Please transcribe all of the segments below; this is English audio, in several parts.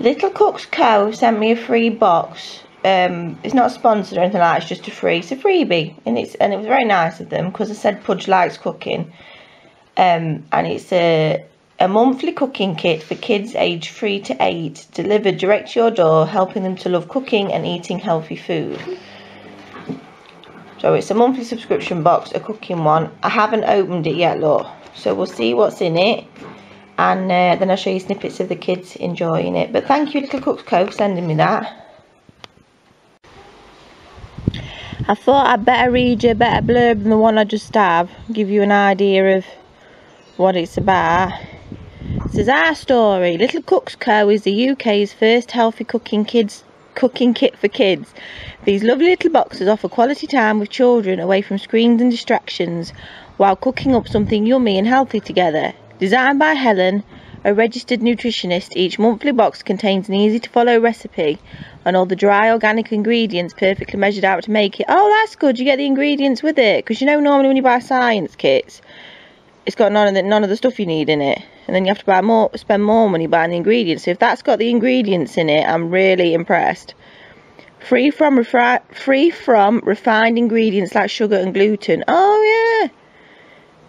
Little Cooks Co sent me a free box. It's not sponsored or anything like that, it's just a free, it's a freebie, and it was very nice of them, because I said Pudge likes cooking, and it's a monthly cooking kit for kids aged 3 to 8, delivered direct to your door, helping them to love cooking and eating healthy food. So it's a monthly subscription box, a cooking one. I haven't opened it yet, look, so we'll see what's in it, and then I'll show you snippets of the kids enjoying it. But thank you, Little Cooks Co, for sending me that. I thought I'd better read you a better blurb than the one I just have, give you an idea of what it's about. It says, our story, Little Cooks Co is the UK's first healthy cooking kit for kids. These lovely little boxes offer quality time with children away from screens and distractions while cooking up something yummy and healthy together. Designed by Helen, a registered nutritionist, each monthly box contains an easy to follow recipe and all the dry organic ingredients perfectly measured out to make it. Oh, that's good, you get the ingredients with it, because you know normally when you buy science kits it's got none of the stuff you need in it, and then you have to buy more, spend more money buying the ingredients. So if that's got the ingredients in it, I'm really impressed. Free from refined ingredients like sugar and gluten. Oh yeah.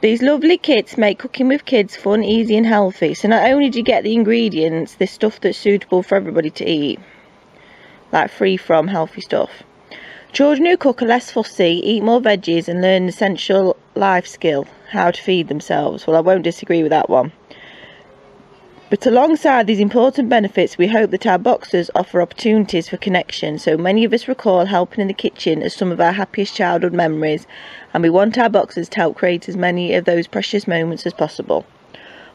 These lovely kits make cooking with kids fun, easy and healthy. So not only do you get the ingredients, there's stuff that's suitable for everybody to eat. Like free from healthy stuff. Children who cook are less fussy, eat more veggies and learn an essential life skill, how to feed themselves. Well, I won't disagree with that one. But alongside these important benefits, we hope that our boxes offer opportunities for connection. So many of us recall helping in the kitchen as some of our happiest childhood memories, and we want our boxes to help create as many of those precious moments as possible.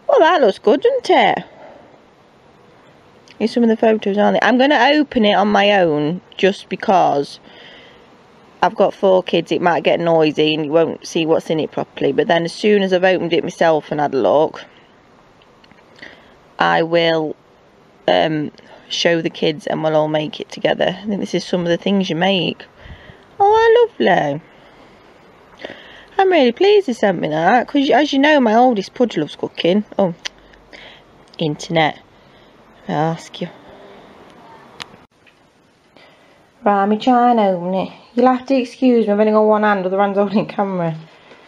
Well, that looks good, doesn't it? Here's some of the photos, aren't they? I'm going to open it on my own, just because I've got 4 kids, it might get noisy and you won't see what's in it properly. But then as soon as I've opened it myself and had a look, I will show the kids and we'll all make it together. I think this is some of the things you make. Oh, how lovely. I'm really pleased they sent me that, because as you know, my oldest Pudge loves cooking. Oh, internet, I'll ask you. Right, me trying to open it. You'll have to excuse me, I've only got one hand, other hand's holding camera.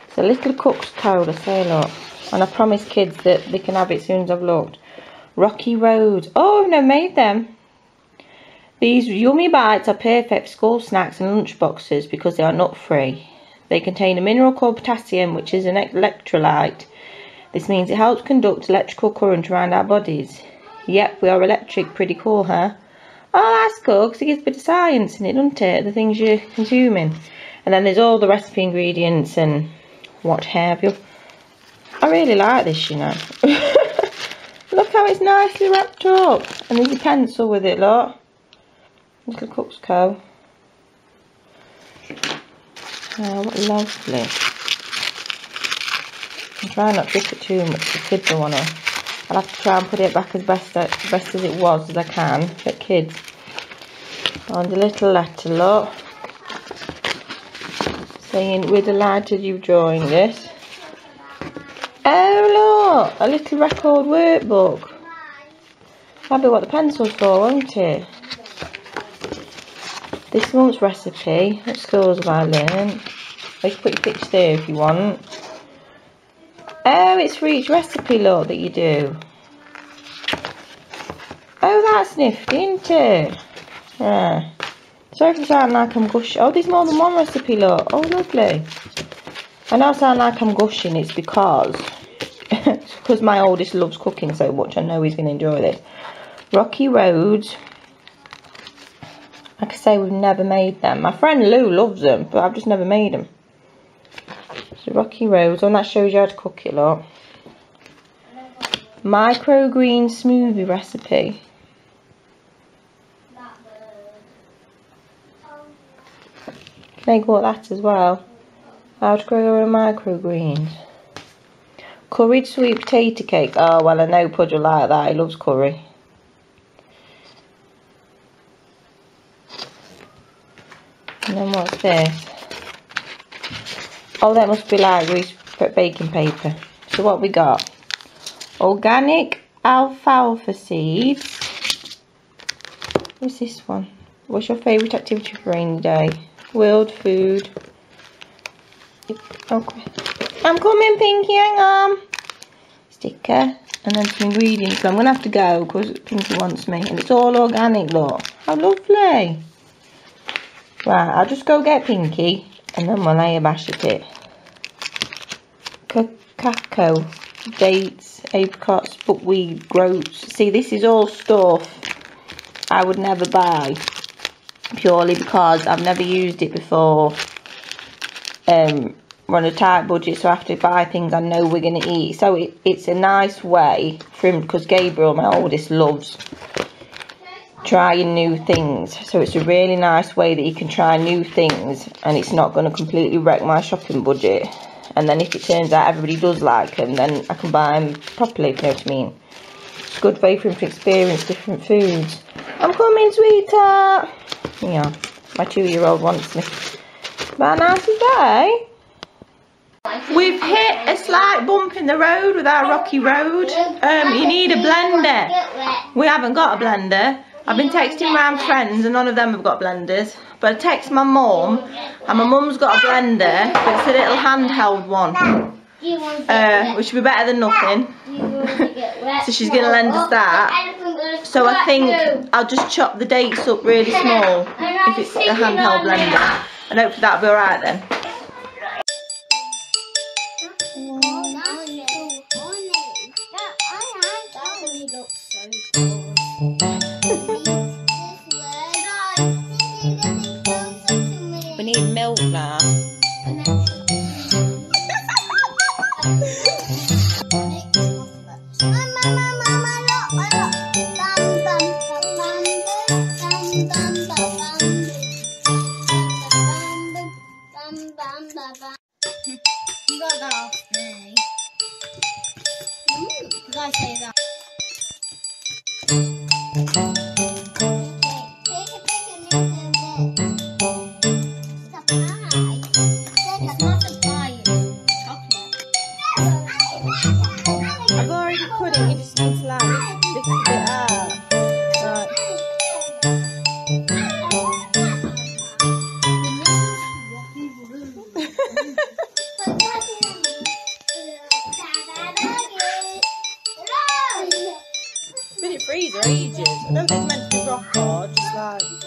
It's a Little Cooks Co, I say, look. And I promise kids that they can have it as soon as I've looked. Rocky Road. Oh, I've never made them. These yummy bites are perfect for school snacks and lunch boxes because they are nut free. They contain a mineral called potassium, which is an electrolyte. This means it helps conduct electrical current around our bodies. Yep, we are electric. Pretty cool, huh? Oh, that's good, because it gives a bit of science in it, doesn't it? The things you're consuming. And then there's all the recipe ingredients and what have you. I really like this, you know. Look how it's nicely wrapped up. And there's a pencil with it, look. Little Cooks Co. Oh, what lovely. I'm trying not to rip it too much, the kids don't want to. I'll have to try and put it back as best as it was as I can for kids. And a little letter, look, saying, we're delighted you've joined us. Oh, look, a little record workbook. That'll be what the pencil's for, won't it? This month's recipe, what scores have I learned? You can put your picture there if you want. Oh, it's for each recipe, look, that you do. Oh, that's nifty, isn't it? Yeah. Sorry if I sound like I'm gushing. Oh, there's more than one recipe, look. Oh, lovely. I know I sound like I'm gushing, it's because my oldest loves cooking so much. I know he's going to enjoy this. Rocky Roads. Like I say, we've never made them. My friend Lou loves them, but I've just never made them. So Rocky Roads, and that shows you how to cook it, look. Microgreen smoothie recipe. Can I go that as well? How to grow your own microgreens. Curried sweet potato cake. Oh, well, I know Pudge will like that. He loves curry. And then what's this? Oh, that must be like grease baking paper. So what we got? Organic alfalfa seeds. What's this one? What's your favourite activity for rainy day? World food. Okay. I'm coming, Pinky, hang on. Sticker. And then some ingredients. So I'm going to have to go because Pinky wants me. And it's all organic, look. How lovely. Right, I'll just go get Pinky. And then we'll layer bash at it. Cacao. Dates, apricots, buckwheat, groats. See, this is all stuff I would never buy, purely because I've never used it before. We're on a tight budget, so I have to buy things I know we're going to eat. So it's a nice way for him, because Gabriel, my oldest, loves trying new things. So it's a really nice way that he can try new things, and it's not going to completely wreck my shopping budget. And then if it turns out everybody does like them, then I can buy them properly, if you know what I mean. It's a good way for him to experience different foods. I'm coming, sweetheart. Yeah, my 2-year-old wants me. But nice day. We've hit a slight bump in the road with our rocky road. You need a blender. We haven't got a blender. I've been texting around friends and none of them have got blenders. But I text my mum and my mum's got a blender, but it's a little handheld one. Which would be better than nothing. So she's going to lend us that. So I think I'll just chop the dates up really small if it's a handheld blender. And hopefully that'll be alright then. Freezer ages. I don't think it's meant to be rock hard, just like